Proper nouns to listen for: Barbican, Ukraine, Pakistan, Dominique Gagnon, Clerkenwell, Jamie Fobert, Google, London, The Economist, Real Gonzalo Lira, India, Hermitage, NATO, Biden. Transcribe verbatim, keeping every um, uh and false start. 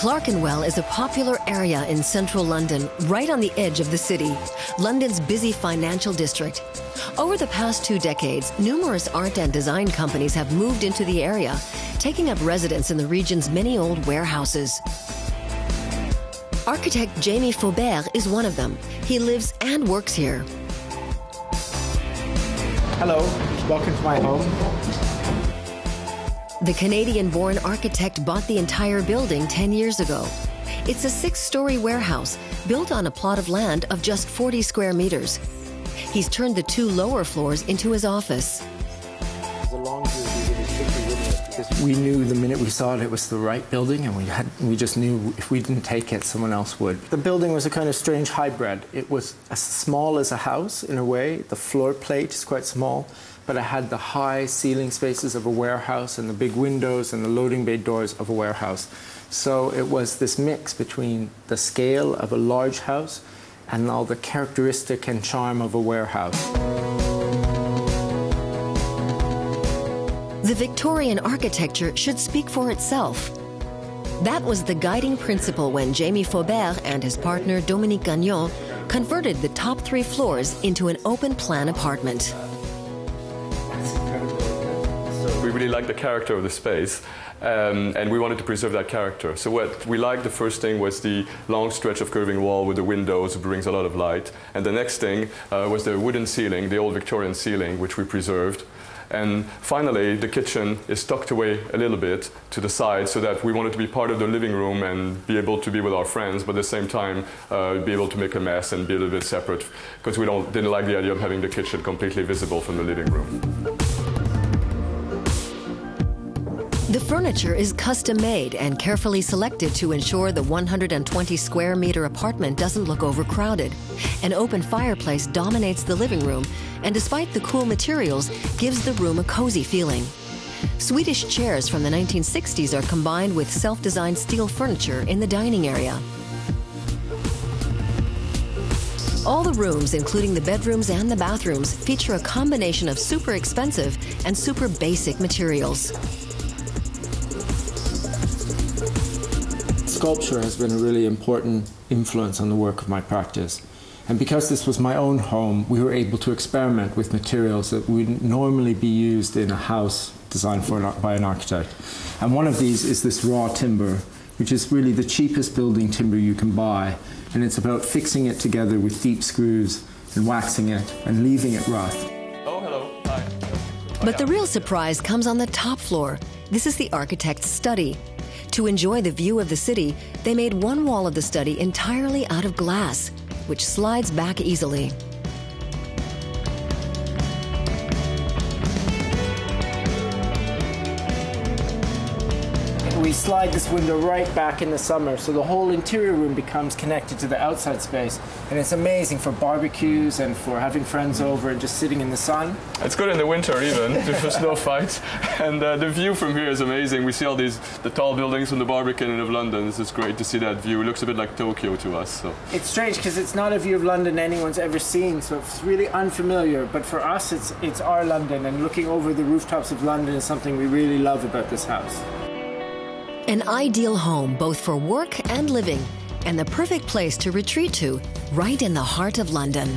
Clerkenwell is a popular area in central London, right on the edge of the city, London's busy financial district. Over the past two decades, numerous art and design companies have moved into the area, taking up residence in the region's many old warehouses. Architect Jamie Fobert is one of them. He lives and works here. Hello, welcome to my home. The Canadian-born architect bought the entire building ten years ago. It's a six-story warehouse built on a plot of land of just forty square meters. He's turned the two lower floors into his office. We knew the minute we saw it, it was the right building, and we, had, we just knew if we didn't take it, someone else would. The building was a kind of strange hybrid. It was as small as a house, in a way. The floor plate is quite small, but it had the high ceiling spaces of a warehouse and the big windows and the loading bay doors of a warehouse. So it was this mix between the scale of a large house and all the characteristic and charm of a warehouse. The Victorian architecture should speak for itself. That was the guiding principle when Jamie Fobert and his partner Dominique Gagnon converted the top three floors into an open-plan apartment. We really liked the character of the space, um, and we wanted to preserve that character. So what we liked, the first thing was the long stretch of curving wall with the windows, it brings a lot of light. And the next thing uh, was the wooden ceiling, the old Victorian ceiling, which we preserved. And finally, the kitchen is tucked away a little bit to the side so that we wanted to be part of the living room and be able to be with our friends, but at the same time, uh, be able to make a mess and be a little bit separate, because we don't, didn't like the idea of having the kitchen completely visible from the living room. The furniture is custom-made and carefully selected to ensure the one hundred twenty square meter apartment doesn't look overcrowded. An open fireplace dominates the living room, and despite the cool materials, gives the room a cozy feeling. Swedish chairs from the nineteen sixties are combined with self-designed steel furniture in the dining area. All the rooms, including the bedrooms and the bathrooms, feature a combination of super expensive and super basic materials. Sculpture has been a really important influence on the work of my practice. And because this was my own home, we were able to experiment with materials that wouldn't normally be used in a house designed for an, by an architect. And one of these is this raw timber, which is really the cheapest building timber you can buy. And it's about fixing it together with deep screws and waxing it and leaving it rough. Oh, hello. Hi. But the real surprise comes on the top floor. This is the architect's study. To enjoy the view of the city, they made one wall of the study entirely out of glass, which slides back easily. We slide this window right back in the summer, so the whole interior room becomes connected to the outside space. And it's amazing for barbecues and for having friends over and just sitting in the sun. It's good in the winter even, for snow fights. And uh, the view from here is amazing. We see all these, the tall buildings from the Barbican and of London. This is great to see that view. It looks a bit like Tokyo to us. So. It's strange because it's not a view of London anyone's ever seen, so it's really unfamiliar. But for us, it's, it's our London, and looking over the rooftops of London is something we really love about this house. An ideal home, both for work and living, and the perfect place to retreat to, right in the heart of London.